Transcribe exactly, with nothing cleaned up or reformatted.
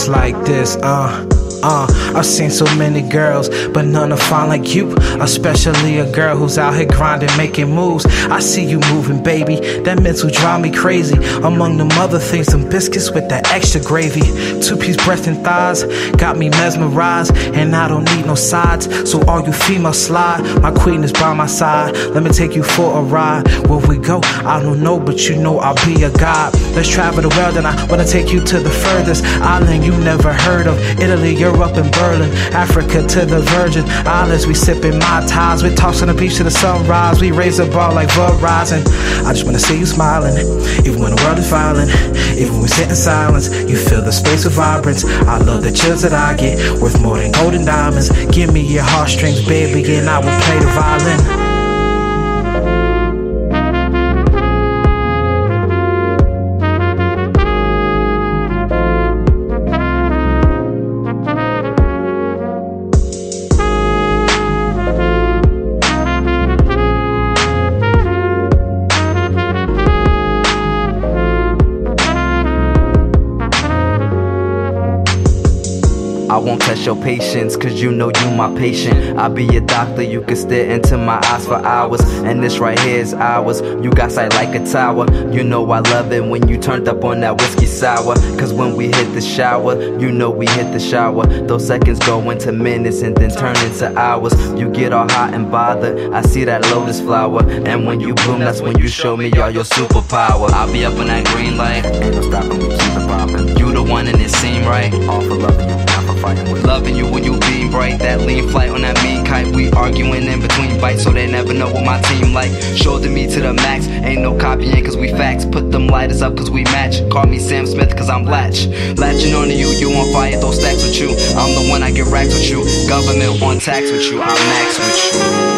just like this, uh Uh, I've seen so many girls, but none are fine like you. Especially a girl who's out here grinding, making moves. I see you moving, baby. That mental drive me crazy. Among them other things, some biscuits with that extra gravy. Two-piece breast and thighs got me mesmerized, and I don't need no sides. So all you female slide, my queen is by my side. Let me take you for a ride. Where we go, I don't know, but you know I'll be a guide. Let's travel the world, and I wanna take you to the furthest island you never heard of. Italy, Europe, up in Berlin, Africa to the Virgin Islands. We sipping Mai Tais, we toss on the beach to the sunrise. We raise the bar like blood rising. I just wanna see you smiling, even when the world is violent. Even when we sit in silence, you feel the space of vibrance. I love the chills that I get, worth more than golden diamonds. Give me your heartstrings, baby, and I will play the violin. I won't test your patience, cause you know you my patient. I be a doctor, you can stare into my eyes for hours. And this right here is ours, you got sight like a tower. You know I love it when you turned up on that whiskey sour. Cause when we hit the shower, you know we hit the shower. Those seconds go into minutes and then turn into hours. You get all hot and bothered, I see that lotus flower. And when you bloom, that's when you show me all your superpower. I'll be up in that green light, ain't no stopping, we keep it poppin'. You the one and it seem right, all for loving you, not for fighting. We're loving you when you beam bright, that lean flight on that mean kite. We arguing in between bites, so they never know what my team like. Shoulder me to the max, ain't no copying cause we facts. Put them lighters up cause we match, call me Sam Smith cause I'm latch. Latching on to you, you on fire, throw stacks with you. I'm the one, I get racks with you, government on tax with you, I'm max with you.